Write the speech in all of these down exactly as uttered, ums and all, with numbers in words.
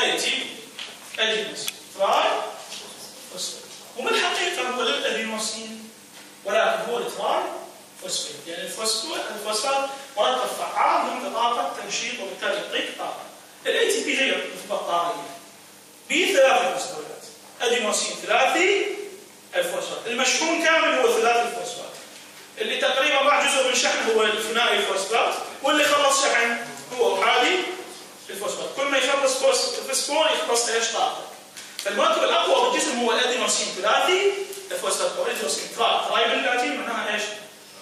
آيتي أدينس تراي فوسفيت. ومن الحقيقة هو غير أدينوسين ولكن هو التراي فوسفيت، يعني الفوسفات مركب فعال ضمن طاقة تنشيط وبالتالي يعطيك طاقة. الأي تي بي غير مثل بطارية بثلاث مستويات، أدينوسين ثلاثي الفوسفات، المشحون كامل هو ثلاثي الفوسفات. اللي تقريبا راح جزء من شحن هو الثنائي الفوسفات، واللي خلص شحن هو أحادي الفوسفات. كل ما يخلص فوسفور يخلص ايش؟ طاقة. فالمركب الأقوى بالجسم هو الأدينوسين ثلاثي الفوسفات أو الأدينوسين ثلاثي، تراي باللاتين معناها ايش؟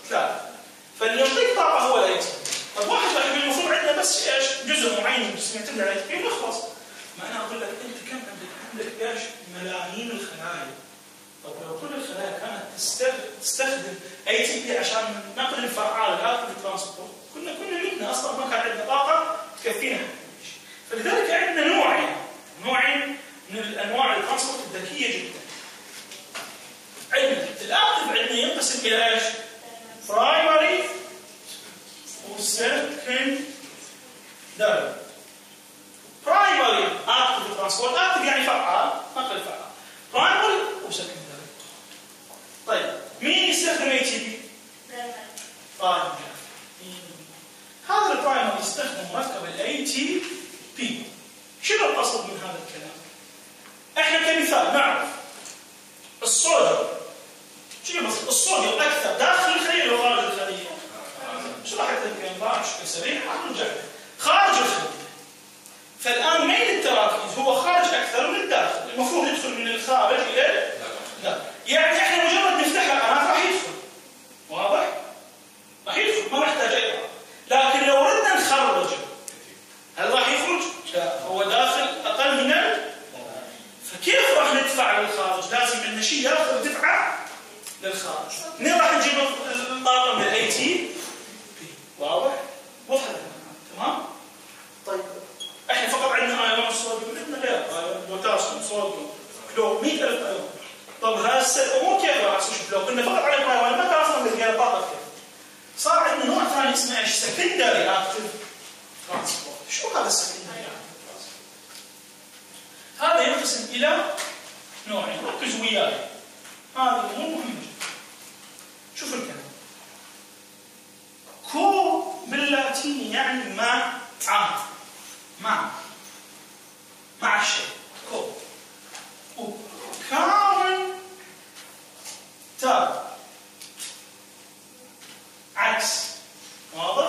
ثلاثي. فاللي يعطيك طاقة هو الأي تي. طيب واحد راح يقول المفروض عندنا بس ايش؟ جزء معين من الجسم يعتمد على الأي تي ونخلص. ما أنا أقول لك أنت كم عندك عندك ايش؟ ملايين الخلايا. طب لو كل الخلايا كانت تستخدم اي تي بي عشان نقل الفعال لهذا الترانسبورت كنا كنا متنا اصلا ما كان عندنا طاقه تكفينا. فلذلك عندنا نوعين نوعين من الانواع الترانسبورت الذكيه جدا. عندنا الاكتف عندنا ينقسم الى ايش؟ برايمري وسكندري. برايمري اكتف ترانسبورت، اكتف يعني فعال، نقل الفعال. برايمري وسكندري. طيب مين يستخدم اي تي بي؟ برايمري. هذا البرايمري يستخدم مركب الاي تي بي. شنو القصد من هذا الكلام؟ احنا كمثال نعرف الصوديوم. شنو قصد؟ الصوديوم اكثر داخل الخليه وخارج الخليه. شرحت لك امبارح بشكل سريع، حنرجع خارج الخليه. فالان ميل التراكيز هو خارج اكثر من الداخل، المفروض يدخل من الخارج الى الداخل. يعني احنا مجرد نفتحها القناه راح يدخل. واضح؟ راح يدخل ما محتاج اي طاقه. لكن لو اردنا نخرجه هل راح يخرج؟ لا، هو داخل اقل من فكيف راح ندفع للخارج؟ لازم عندنا شيء ياخذ دفعه للخارج. منين راح نجيب الطاقه من الاي تي بي؟ واضح؟ وضحت تمام؟ طيب احنا فقط عندنا ايون صوديوم، عندنا غير ايون بوتاسيوم صوديوم كلور مئة ألف ايون. طب هسه الامور كيف راح تصير؟ لو كنا فقط على البرايمري ما كان اصلا بنلقى له طاقه كيف. صار عندنا نوع ثاني اسمه ايش؟ سكندري اكتف ترانسبورت. شو هذا السكندري اكتف ترانسبورت؟ هذا ينقسم الى نوعين، ركز وياي. هذه الامور مهمه جدا. شوف الكلام. كو باللاتيني يعني مع مع مع مع الشيء كو. وكاون تاب عكس، واضح؟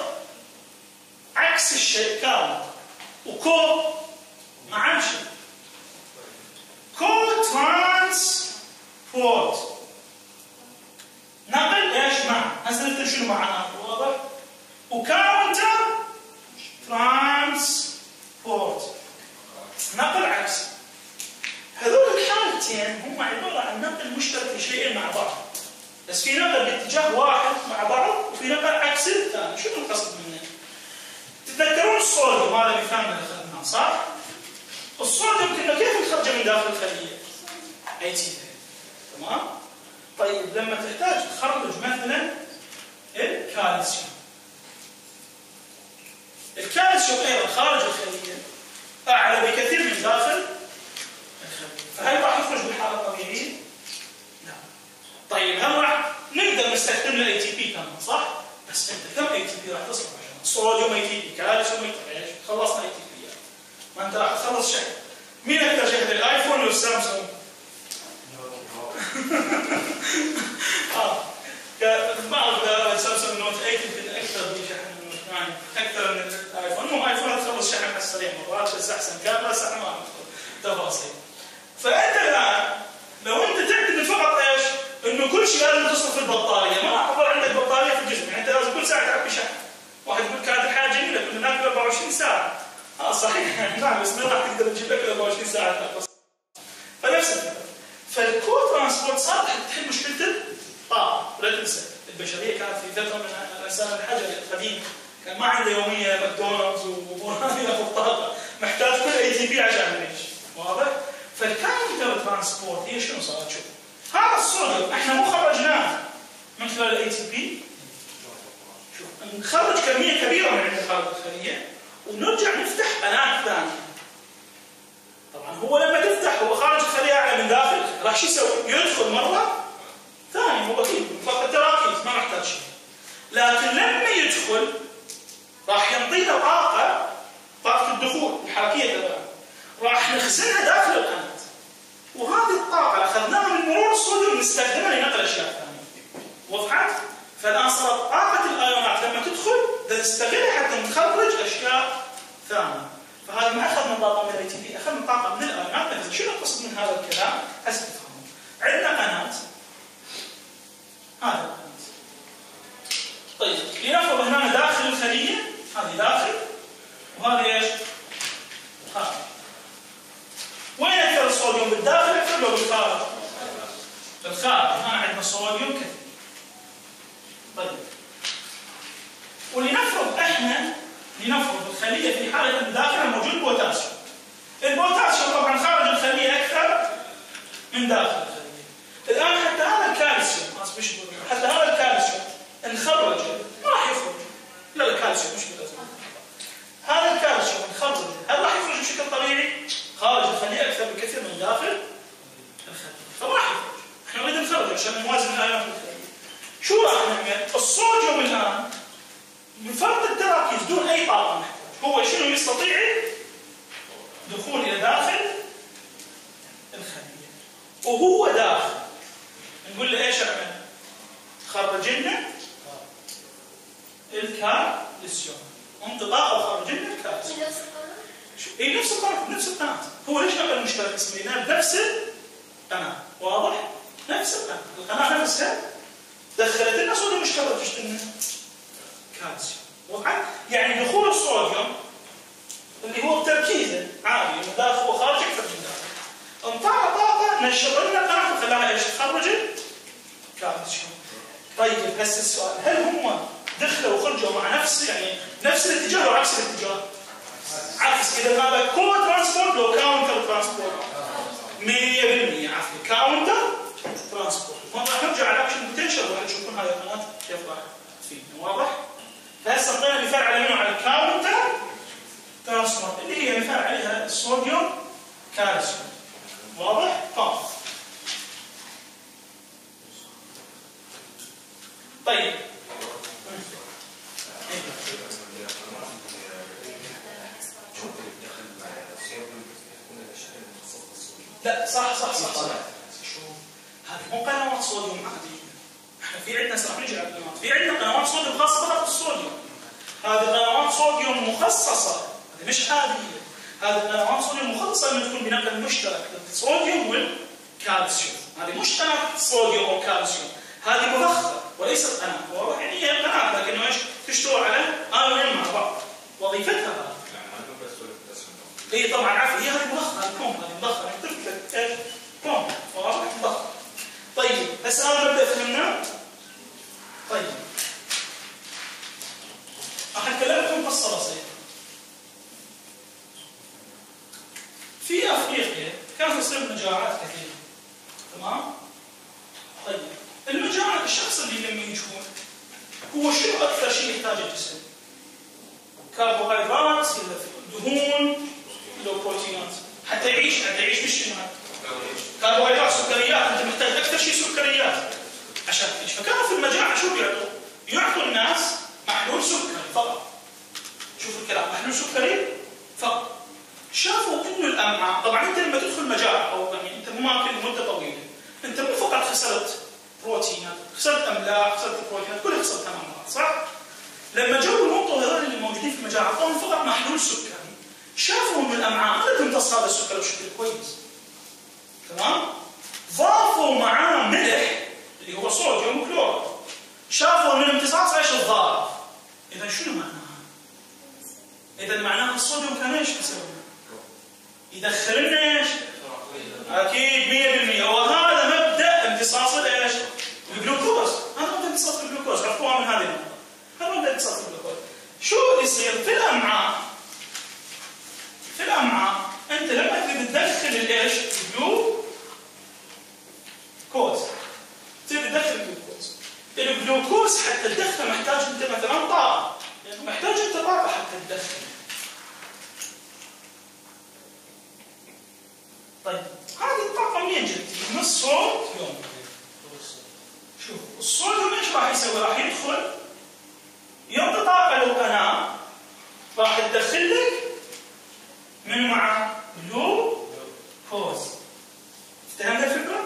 عكس الشيء كاون وكو ما عم شيء. كو ترانسبورت نقل ايش؟ مع. هسه نفهم شنو معناه، واضح؟ وكاون تاب ترانسبورت نقل عكس. هذول الحالتين هم عباره عن نقل مشترك لشيئين مع بعض، بس في نقل باتجاه واحد مع بعض وفي نقل عكس الثاني. شنو القصد منه؟ تتذكرون الصوديوم، هذا مثالنا اللي اخذناه صح؟ الصوديوم كنا كيف نخرجه من داخل الخليه؟ اي تي بي تمام؟ طيب لما تحتاج تخرج مثلا الكالسيوم، الكالسيوم ايضا خارج الخليه اعلى بكثير من داخل. فهل راح يخرج بحالة طبيعية؟ لا. طيب هل راح نقدر نستخدم له اي تي بي كمان صح؟ بس انت كم اي تي بي راح تصرف عشان الصوديوم اي تي بي، كالسيوم اي تي بي، خلصنا اي تي بي. ما انت راح تخلص شيء. مين اكثر شحن الايفون ولا السامسونج؟ اه بعض السامسونج نوت ثمانية يمكن اكثر بشحن من النوت تسعة، اكثر من الايفون، والايفون تخلص شحن على السريع مرات بس احسن كاميرا صح ما تفاصيل. فانت الان لو انت تعتمد فقط ايش؟ انه كل شيء لازم تصرف البطاريه، ما راح تظل عندك بطاريه في الجسم، يعني انت لازم كل ساعه تعبي شحن. واحد يقول كانت الحياه جميله كنا ناكل أربعة وعشرين ساعه. اه صحيح نعم، بس ما راح تقدر تجيب لك أربعة وعشرين ساعه فقط. فنفس الفكره. فالكو ترانسبورت صار تحل مشكله الطاقه، ولا تنسى البشريه كانت في فتره من الانسان الحجري القديم كان ما عنده يوميه ماكدونالدز وبراني ياخذ طاقه، محتاج كل اي تي بي عشان يعيش، واضح؟ فالكاونتر ترانسبورت هي شنو صارت؟ شوف هذا الصوديوم احنا مو خرجناه من خلال الاي تي بي، شوف نخرج كميه كبيره من عند خارج الخليه ونرجع نفتح قناه ثانيه. راح شو يسوي؟ يدخل مره ثانيه، هو اكيد فقط تراكيز ما محتاج شيء، لكن لما يدخل راح ينطينا طاقه، طاقه الدخول الحركيه تبعها راح نخزنها داخل القناه، وهذه الطاقه اللي اخذناها من مرور الصدم نستخدمها لنقل اشياء ثانيه. وضحت؟ فالان صارت طاقه الايونات لما تدخل نستغلها حتى نخرج اشياء ثانيه. فهذا ما اخذنا طاقه من الاي تي بي، اخذنا طاقه من الايونات. شنو القصد من هذا الكلام؟ هسه تفهمون. عندنا قناه، هذا قناه. طيب لنفرض هنا داخل الخليه، هذه داخل وهذه ايش؟ خارج. وين اكثر الصوديوم؟ بالداخل اكثر لو بالخارج؟ بالخارج، هنا عندنا صوديوم كثير. طيب ولنفرض احنا لنفرض الخليه في حاله ان داخلها موجود بوتاسيوم. البوتاسيوم طبعا خارج الخليه اكثر من داخل الخليه. الان حتى هذا الكالسيوم حتى هذا الكالسيوم ان خرجه ما راح يخرج. لا الكالسيوم مش بلازم. هذا الكالسيوم ان خرجه هل راح يخرج بشكل طبيعي؟ خارج الخليه اكثر بكثير من داخل الخليه، فما راح يخرج. احنا نريد نخرجه عشان نوازن الايونات في الخليه. شو راح نعمل؟ الصوديوم الان بفرط التراكيز دون اي طاقه محتاج، هو شنو يستطيع؟ دخول الى داخل الخليه، وهو داخل نقول له ايش اعمل؟ خرج لنا الكالسيوم، انطلاقه وخرج لنا الكالسيوم. نفس القناه؟ اي نفس القناه، نفس القناه، هو ليش نقل مشترك اسميناه بنفس القناه، واضح؟ نفس القناه، القناه نفسها دخلت لنا صوديوم مشترك ايش قلنا؟ وضعت؟ يعني دخول الصوديوم اللي هو بتركيزه عالي من داخل وخارج اكثر من داخل. انطاها طاقه نشر لنا قناه وخلاها ايش؟ تخرجت كالسيوم. طيب هسه السؤال، هل هم دخلوا وخرجوا مع نفس يعني نفس الاتجاه او عكس الاتجاه؟ عكس. اذا هذا كو ترانسبورت لو كاونتر ترانسبورت مية بالمية عفوا كاونتر ترانسبورت. راح نرجع على اكشن بوتنشل وراح تشوفون هاي القناه كيف راح تفيدنا، واضح؟ هسه اعطينا مثال على منو؟ على الكاونتر ترانسبورت اللي هي مثال عليها الصوديوم كالسيوم، واضح؟ طيب طيب لا صح صح صح صح شو هذه مو قنوات صوديوم عاديه، احنا في عندنا راح نجي على القنوات، في عندنا قنوات صوديوم خاصه فقط بالصوديوم. هذه قنوات صوديوم مخصصه، هذه مش عاديه، هذه قنوات صوديوم مخصصه انها تكون بنقل مشترك للصوديوم والكالسيوم، هذه مش قناه صوديوم او كالسيوم، هذه مضخه وليست قناه، واضح؟ يعني هي قناه لكن ايش؟ تشتغل على ايونين مع بعض، وظيفتها هي طبعا عفوا هي هذه مضخه، الكوم هذه مضخه تمثل ايش؟ كوم، واضح؟ مضخه. طيب هسه هذا المبدا فهمناه؟ طيب راح اتكلم لكم قصه بسيطه. في افريقيا كانت تصير مجاعات كثيره، تمام؟ طيب المجاعه الشخص اللي لما يجوع هو شنو اكثر شيء يحتاجه الجسم؟ كربوهيدرات ولا دهون ولا بروتينات حتى يعيش، حتى يعيش بالشنو؟ كربوهيدرات، سكريات، انت محتاج اكثر شيء سكريات عشان تعيش. فكانوا في المجاعه شو بيعطوا؟ يعطوا الناس محلول سكري فقط. شوفوا الكلام، محلول سكري فقط. شافوا انه الامعاء، طبعا انت لما تدخل مجاعه او يعني انت مو ماكل مده طويله، انت مو فقط خسرت بروتينات، خسرت املاح، خسرت بروتينات، كلها خسرتها مع صح؟ لما جو الوطو هذول اللي موجودين في المجاعه اعطوهم فقط محلول سكري، شافوا انه الامعاء ما تمتص هذا السكر بشكل كويس. تمام؟ ضافوا معاه ملح اللي هو صوديوم وكلور. شافوا ان الامتصاص ايش الضار؟ اذا شنو معناها؟ اذا معناها الصوديوم كان ايش يسوي؟ يدخل لنا ايش؟ اكيد مية بالمية وهذا مبدا امتصاص ايش؟ الجلوكوز، هذا مبدا امتصاص الجلوكوز، عرفوها من هذه المنطقه. هذا مبدا امتصاص الجلوكوز. شو اللي يصير في الامعاء؟ في الامعاء انت لما تريد تدخل الايش؟ الجلوكوز. تريد تدخل الجلوكوز. الجلوكوز حتى تدخله محتاج انت مثلا طاقه، يعني محتاج انت طاقه حتى تدخله. طيب هذه الطاقه يوم يجد من الصوت يوم. شوف الصوت هنا ايش راح يسوي؟ راح يدخل يعطي طاقه للقناه، راح تدخل لك من مع لو فوز. فهمت الفكره؟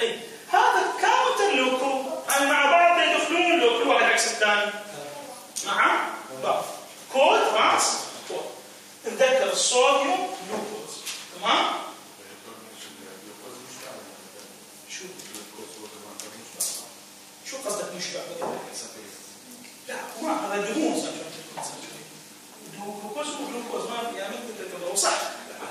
اي هذا كاونتر لوكو مع بعض يدخلون لوكو واحد عكس الثاني. نعم بعض كود راس كود. نتذكر الصوديوم لوكوز تمام؟ شو؟ شو قصدك مش بعض؟ لا ما هذا دهون جلوكوز وجلوكوز ما يعني انت صح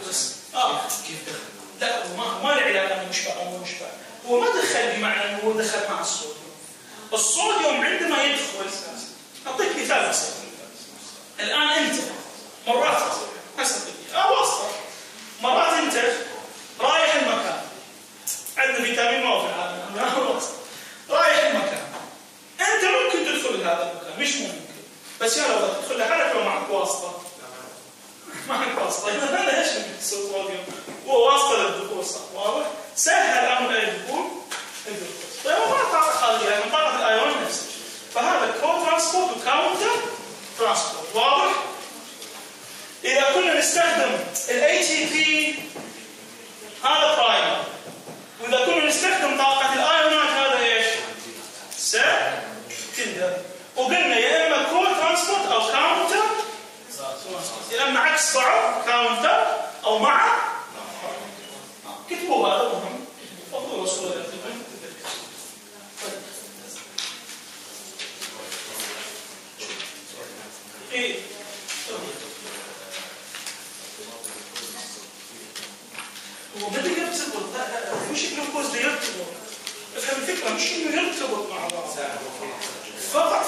بس اه كيف دخل؟ لا ما ما له علاقه انه مشبع او مو مشبع، هو ما دخل بمعنى انه هو دخل مع الصوديوم. الصوديوم عندما يدخل اعطيك مثال بسيط. الان انت مرات او اصلا مرات انت رايح المكان عندنا فيتامين ما في العالم رايح المكان انت ممكن تدخل هذا المكان مش ممكن بس يلا تدخل لحالك لو معك واسطه. معك واسطه هذا ايش اللي تسوي الصوديوم؟ هو واسطه للدخول صح واضح؟ سهل امر الدخول الدخول. طيب وما طاقه خارجيه يعني طاقه الايون نفسها فهذا كو ترانسبورت وكاونتر ترانسبورت واضح؟ إذا كنا نستخدم ال إيه تي بي هذا برايمر وإذا كنا نستخدم طاقة الأيونات هذا إيش؟ سكندر وقلنا يا إما كو ترانسبورت أو كاونتر يا إما عكس بعض كاونتر أو مع كتبوا هذا مهم تفضلوا وصلوا إلى الفكرة إيه هو بدأ يرتبط مش الجلوكوز ده يرتبط افهم الفكره مش انه يرتبط مع بعض فقط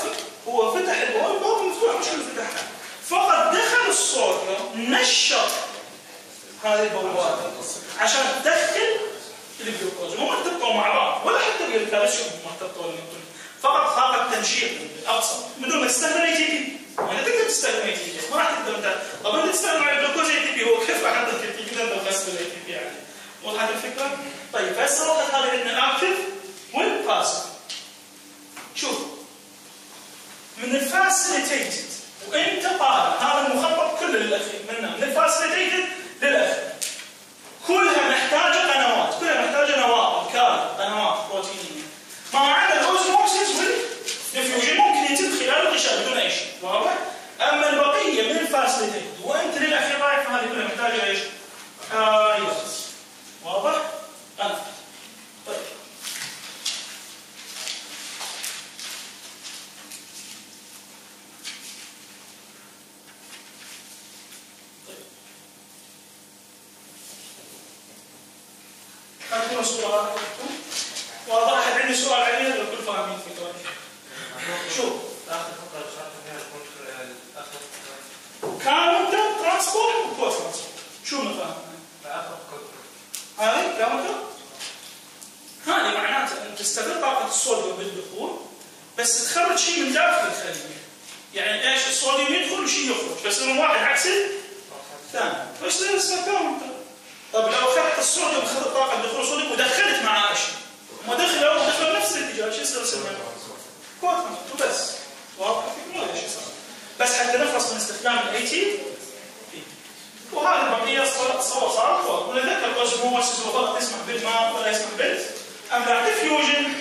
هو فتح البوابه البوابه مفتوحه مش اللي فتحها فقط دخل الصوديوم نشط هذه البوابات عشان تدخل الجلوكوز مو مرتبطوا مع بعض ولا حتى الجلوكوز مرتبطوا فقط طاقه تنشيط اقصى بدون ما تستخدم اي تي بي ما تقدر تستخدم اي تي بي ما راح تقدر طب انت تستخدم الجلوكوز اي تي بي هو كيف راح تقدر اي تي بي لو خسر الاي تي بي يعني واضحه الفكره؟ طيب هسه وقت هذا عندنا اكتف والفاسد. شوف من الفاسيليتيتد وانت طالع هذا المخطط كله للاخير منها من الفاسيليتيتد للاخير كلها محتاجه قنوات كلها محتاجه نواقل كارب قنوات بروتينيه ما عدا الاوزموسيس والديفيوجن ممكن يتم خلال الغشاء بدون اي شيء واضح؟ اما البقيه من الفاسيليتيتد وانت للاخير رايح فهذه كلها محتاجه ايش؟ كاريوس واضح؟ أنا طيب خلونا صورة واضح أحد عنده سؤال عليها الكل فاهمين في طوالي شوف آخر فقرة شرحت كاونتر ترانسبورت وكوت ترانسبورت شو نفهم؟ آخر فقرة هاي كاونتر هذه معناته ان تستغل طاقه الصوديوم بالدخول بس تخرج شيء من داخل الخليه يعني ايش الصوديوم يدخل وشيء يخرج بس انه واحد عكس الثاني فيصير اسمه كاونتر طب لو اخذت الصوديوم اخذت طاقه دخول الصوديوم ودخلت معاه شيء ما دخلوا ودخلوا نفس الاتجاه شو يصير اسمه كوتر بس واضح الفكره ايش صار بس حتى نخلص من استخدام الاي تي وهذه البقيه صارت صارت ولا ذكر اوزموسيس وضغط يسمح بالماء ولا يسمح بالز، أما الديفيوجن